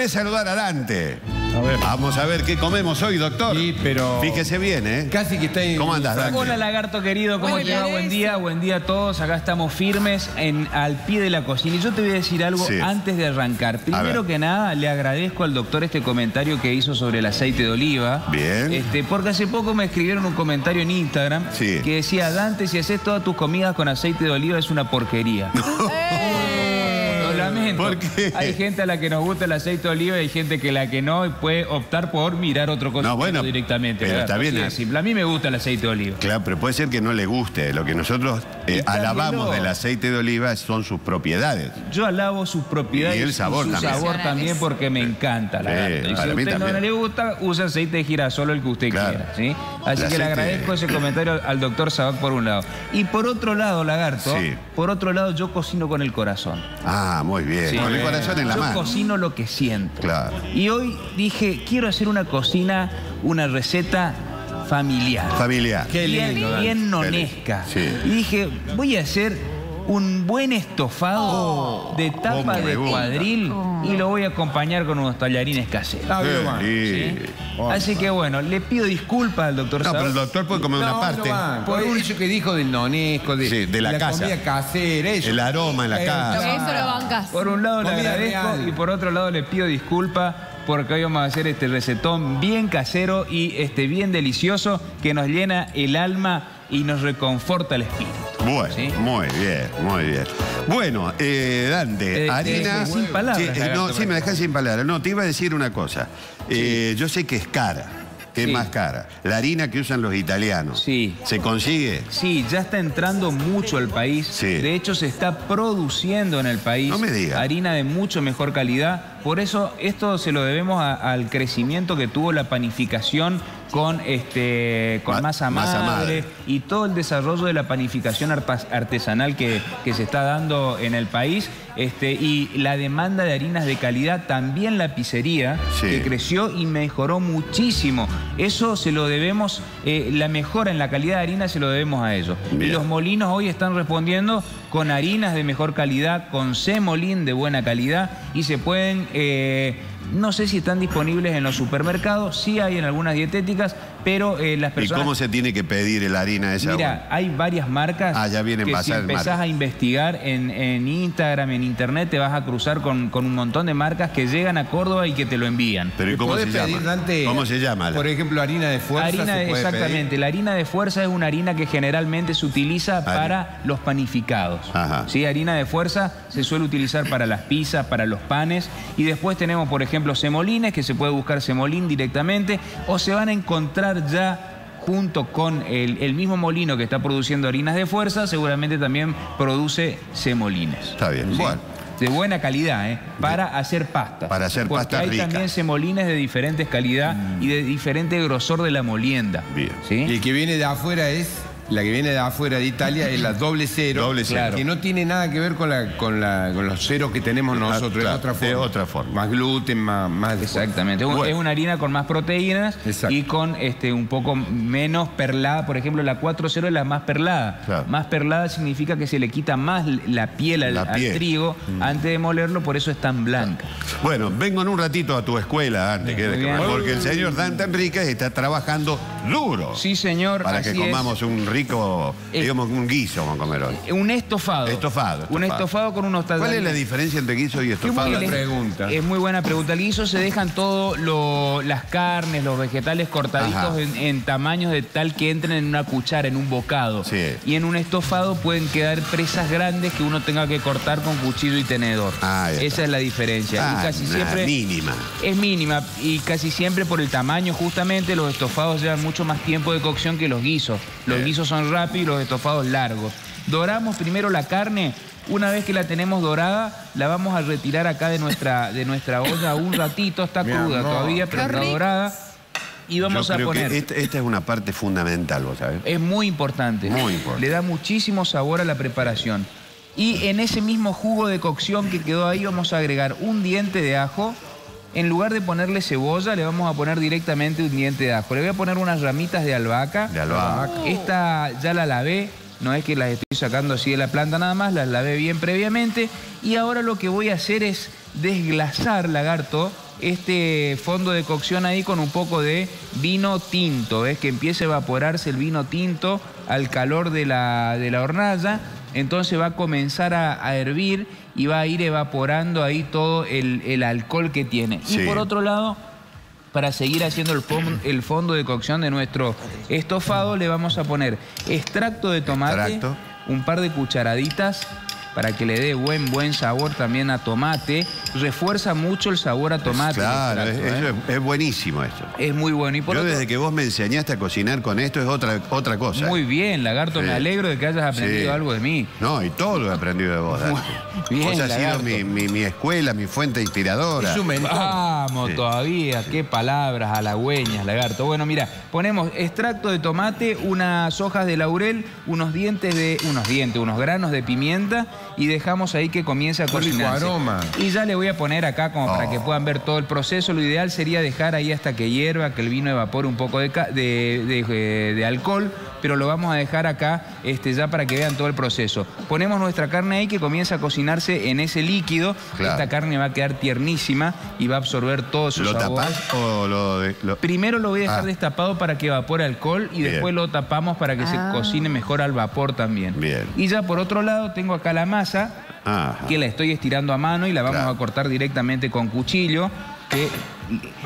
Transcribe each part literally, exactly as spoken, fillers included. vez saludar a Dante. A ver. Vamos a ver qué comemos hoy, doctor. Sí, pero... Fíjese bien, ¿eh? Casi que está... En... ¿Cómo andás, Dante? Hola, Lagarto, querido. ¿Cómo te va? Buen día, buen día a todos. Acá estamos firmes en, al pie de la cocina. Y yo te voy a decir algo sí. antes de arrancar. Primero que nada, le agradezco al doctor este comentario que hizo sobre el aceite de oliva. Bien. Este, porque hace poco me escribieron un comentario en Instagram sí. que decía, Dante, si haces todas tus comidas con aceite de oliva es una porquería. ¿Por qué? Hay gente a la que nos gusta el aceite de oliva y hay gente que la que no y puede optar por mirar otro concepto no, bueno, directamente. Pero está bien, es simple. A mí me gusta el aceite de oliva. Claro, pero puede ser que no le guste. Lo que nosotros eh, alabamos no. del aceite de oliva son sus propiedades. Yo alabo sus propiedades y el sabor y su también. sabor también porque me encanta la eh, y si a usted no le gusta, usa aceite de girasol el que usted claro. quiera. ¿Sí? Así la que aceite... le agradezco ese comentario al doctor Sabac por un lado. Y por otro lado, Lagarto, sí. por otro lado yo cocino con el corazón. Ah, muy bien. Bien, sí, con el corazón en la mano. Yo cocino lo que siento. Claro. Y hoy dije, quiero hacer una cocina, una receta familiar. Familiar. Qué lindo, bien, bien nonesca. Sí. Y dije, voy a hacer un buen estofado oh, de tapa de cuadril oh. y lo voy a acompañar con unos tallarines caseros. Ah, sí. ¿Sí? Oh, así que bueno, le pido disculpas al doctor Sabac. No, pero el doctor puede comer no, una parte. No por eso que dijo del nonesco, de, sí, de la, la casa. comida casera, eso. El aroma en la casa. Eso lo bancas. Por un lado comida le agradezco real. y por otro lado le pido disculpas porque hoy vamos a hacer este recetón bien casero y este bien delicioso que nos llena el alma y nos reconforta el espíritu. Bueno, ¿sí? muy bien, muy bien. Bueno, eh, Dante, eh, harina... Eh, sin palabras. Sí, eh, no, sí, me dejás sin palabras. No, te iba a decir una cosa. Eh, sí. Yo sé que es cara, que sí. es más cara. La harina que usan los italianos. Sí. ¿Se consigue? Sí, ya está entrando mucho al país. Sí. De hecho, se está produciendo en el país. No me digas. Harina de mucho mejor calidad. Por eso, esto se lo debemos a, al crecimiento que tuvo la panificación con este con Ma masa, madre masa madre y todo el desarrollo de la panificación artesanal que, que se está dando en el país este y la demanda de harinas de calidad, también la pizzería, sí. que creció y mejoró muchísimo. Eso se lo debemos, eh, la mejora en la calidad de harina se lo debemos a ellos. Bien. Y los molinos hoy están respondiendo con harinas de mejor calidad, con semolín de buena calidad y se pueden... Eh, no sé si están disponibles en los supermercados, sí hay en algunas dietéticas, pero eh, las personas... ¿Y cómo se tiene que pedir la harina esa? Mira, hay varias marcas ah, ya vienen que si empezás marcas. a investigar en, en Instagram, en Internet, te vas a cruzar con, con un montón de marcas que llegan a Córdoba y que te lo envían. ¿Pero y cómo se llama? Ante, ¿Cómo se llama? Por ejemplo, harina de fuerza. Harina de, exactamente, pedir? la harina de fuerza es una harina que generalmente se utiliza harina. para los panificados. Ajá. ¿Sí? Harina de fuerza se suele utilizar para las pizzas, para los panes, y después tenemos, por ejemplo, los semolines, que se puede buscar semolín directamente, o se van a encontrar ya junto con el, el mismo molino que está produciendo harinas de fuerza, seguramente también produce semolines. Está bien, ¿sí? Bueno. De buena calidad, ¿eh? Para bien. hacer pasta. Para hacer Porque pasta hay rica. también semolines de diferentes calidad mm. y de diferente grosor de la molienda. Bien. ¿Sí? Y el que viene de afuera es... La que viene de afuera de Italia es la doble cero, doble cero. Claro. que no tiene nada que ver con, la, con, la, con los ceros que tenemos nosotros, claro, es otra forma. De otra forma. Más gluten, más... más Exactamente, bueno. es una harina con más proteínas Exacto. y con este, un poco menos perlada, por ejemplo la cuatro cero es la más perlada. Claro. Más perlada significa que se le quita más la piel al, la piel. al trigo mm. antes de molerlo, por eso es tan blanca. Claro. Bueno, vengo en un ratito a tu escuela, Dante, que, que, porque el señor Dante Enriquez está trabajando duro. Sí, señor, Para así que comamos es. un rico... Rico, digamos, un guiso vamos a comer hoy. Un estofado. Estofado. estofado. Un estofado con unos tallarines. ¿Cuál es la diferencia entre guiso y estofado? Es, pregunta. es muy buena pregunta. El guiso se dejan todas las carnes, los vegetales cortaditos en, en tamaños de tal que entren en una cuchara, en un bocado. Sí. Y en un estofado pueden quedar presas grandes que uno tenga que cortar con cuchillo y tenedor. Ah, Esa es la diferencia. Ah, y casi siempre mínima. Es mínima. Y casi siempre por el tamaño, justamente, los estofados llevan mucho más tiempo de cocción que los guisos. Los sí. guisos son rápidos y los estofados largos. Doramos primero la carne. Una vez que la tenemos dorada, la vamos a retirar acá de nuestra, de nuestra olla un ratito. Está Mi cruda amor. todavía, pero está dorada. Y vamos Yo creo a poner... Que esta, esta es una parte fundamental, ¿vos sabés? Es muy importante. Muy importante. Le da muchísimo sabor a la preparación. Y en ese mismo jugo de cocción que quedó ahí, vamos a agregar un diente de ajo. En lugar de ponerle cebolla, le vamos a poner directamente un diente de ajo. Le voy a poner unas ramitas de albahaca. De albahaca. Esta ya la lavé, no es que las estoy sacando así de la planta nada más, las lavé bien previamente. Y ahora lo que voy a hacer es desglasar, Lagarto, este fondo de cocción ahí con un poco de vino tinto. ¿Ves? Que empieza a evaporarse el vino tinto al calor de la, de la hornalla. Entonces va a comenzar a, a hervir y va a ir evaporando ahí todo el, el alcohol que tiene. Sí. Y por otro lado, para seguir haciendo el, fon, el fondo de cocción de nuestro estofado, le vamos a poner extracto de tomate, extracto. un par de cucharaditas para que le dé buen, buen sabor también a tomate. Refuerza mucho el sabor a tomate. Pues claro, extracto, es, ¿eh? es, es buenísimo esto. Es muy bueno. Y por Yo otro... desde que vos me enseñaste a cocinar con esto es otra, otra cosa. Muy bien, Lagarto, sí. me alegro de que hayas aprendido sí. algo de mí. No, y todo lo he aprendido de vos, Dante. Bien, vos has Lagarto. sido mi, mi, mi escuela, mi fuente inspiradora. Es un mentor. Vamos, sí. todavía, sí. qué palabras halagüeñas, Lagarto. Bueno, mira, ponemos extracto de tomate, unas hojas de laurel, unos dientes de... unos dientes, unos granos de pimienta. Y dejamos ahí que comience a cocinarse. Aroma. Y ya le voy a poner acá como oh. para que puedan ver todo el proceso. Lo ideal sería dejar ahí hasta que hierva, que el vino evapore un poco de, de, de, de alcohol, pero lo vamos a dejar acá este, ya para que vean todo el proceso. Ponemos nuestra carne ahí que comienza a cocinarse en ese líquido. Claro. Esta carne va a quedar tiernísima y va a absorber todo su ¿Lo sabor. Tapás o lo, de, lo Primero lo voy a dejar ah. destapado para que evapore alcohol y Bien. después lo tapamos para que ah. se cocine mejor al vapor también. Bien. Y ya por otro lado tengo acá la masa, Ajá. que la estoy estirando a mano y la vamos claro. a cortar directamente con cuchillo. Que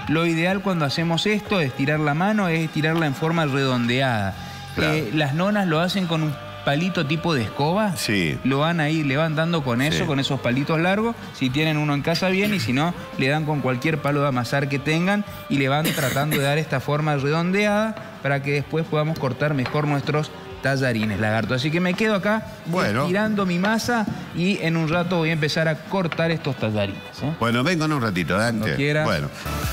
lo ideal cuando hacemos esto, estirar la mano, es estirarla en forma redondeada. Claro. Eh, las nonas lo hacen con un palito tipo de escoba. Sí. Lo van ahí levantando con eso, sí. con esos palitos largos. Si tienen uno en casa, bien. Y si no, le dan con cualquier palo de amasar que tengan y le van tratando de dar esta forma redondeada para que después podamos cortar mejor nuestros tallarines, Lagarto. Así que me quedo acá bueno. estirando mi masa y en un rato voy a empezar a cortar estos tallarines. ¿eh? Bueno, vengo en un ratito, Dante. Bueno,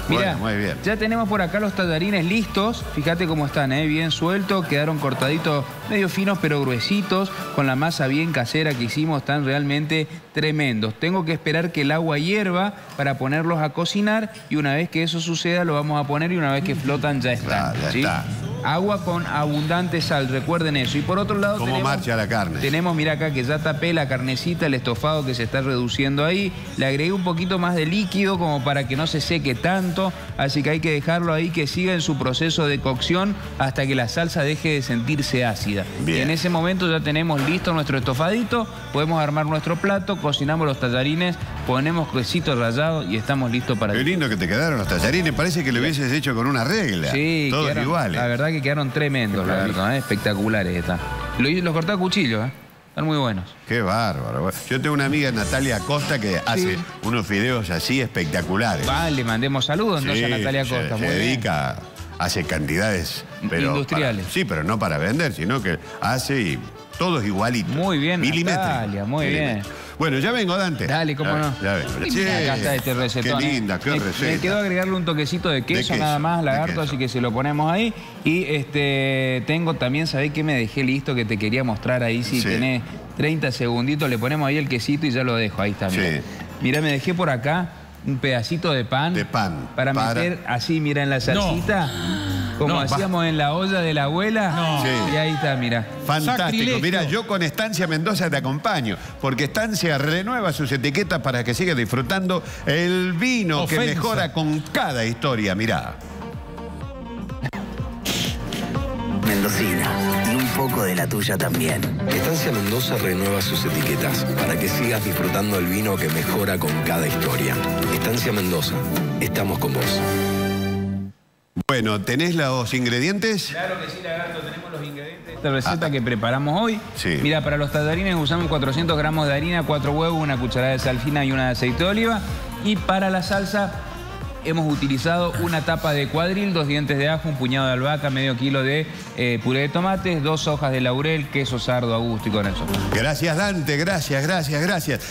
Mirá, bueno, muy bien. Ya tenemos por acá los tallarines listos. Fíjate cómo están, ¿eh? bien sueltos. Quedaron cortaditos, medio finos pero gruesitos. Con la masa bien casera que hicimos, están realmente tremendos. Tengo que esperar que el agua hierva para ponerlos a cocinar y una vez que eso suceda lo vamos a poner y una vez que flotan ya están. Ya, ya ¿sí? está. Agua con abundante sal, recuerden eso. Y por otro lado ¿Cómo tenemos, marcha la carne? Tenemos, mira acá que ya tapé la carnecita, el estofado que se está reduciendo ahí. Le agregué un poquito más de líquido como para que no se seque tanto. Así que hay que dejarlo ahí que siga en su proceso de cocción hasta que la salsa deje de sentirse ácida. Bien. Y en ese momento ya tenemos listo nuestro estofadito. Podemos armar nuestro plato, cocinamos los tallarines, ponemos quesito rallado y estamos listos para... Qué lindo que te quedaron los tallarines. Parece que lo hubieses hecho con una regla. Sí, todos quedaron, iguales. La verdad que quedaron tremendos, Lagarto, ¿eh? espectaculares están. Los lo corté a cuchillo, ¿eh? están muy buenos. Qué bárbaro. Yo tengo una amiga, Natalia Costa, que sí. hace unos fideos así espectaculares. Vale, mandemos saludos entonces sí, a Natalia Costa. Se, muy se dedica, bien. hace cantidades... Pero industriales. Para, sí, pero no para vender, sino que hace y todos igualitos. Muy bien, Natalia, muy bien. Bueno, ya vengo, Dante. Dale, cómo no. Ya vengo. Sí, acá está este recetón. Qué linda, qué receta. Me quedó agregarle un toquecito de queso, de queso nada más, Lagarto, así que se lo ponemos ahí. Y este tengo también, ¿sabés qué me dejé listo? Que te quería mostrar ahí, si sí. tenés treinta segunditos, le ponemos ahí el quesito y ya lo dejo, ahí está. Sí. Mirá, me dejé por acá un pedacito de pan. De pan. Para, para... meter así, mira, en la salsita. No. Como no, hacíamos va. en la olla de la abuela. No. Sí. Y ahí está, mirá. Fantástico. Mira, yo con Estancia Mendoza te acompaño, porque Estancia renueva sus etiquetas para que sigas disfrutando el vino Ofensa. que mejora con cada historia. Mirá. Mendocina, y un poco de la tuya también. Estancia Mendoza renueva sus etiquetas para que sigas disfrutando el vino que mejora con cada historia. Estancia Mendoza, estamos con vos. Bueno, ¿tenés los ingredientes? Claro que sí, Lagarto, tenemos los ingredientes de esta receta ah, que preparamos hoy. Sí. Mira, para los tallarines usamos cuatrocientos gramos de harina, cuatro huevos, una cucharada de sal fina y una de aceite de oliva. Y para la salsa hemos utilizado una tapa de cuadril, dos dientes de ajo, un puñado de albahaca, medio kilo de eh, puré de tomates, dos hojas de laurel, queso sardo a gusto y con eso. Gracias, Dante, gracias, gracias, gracias.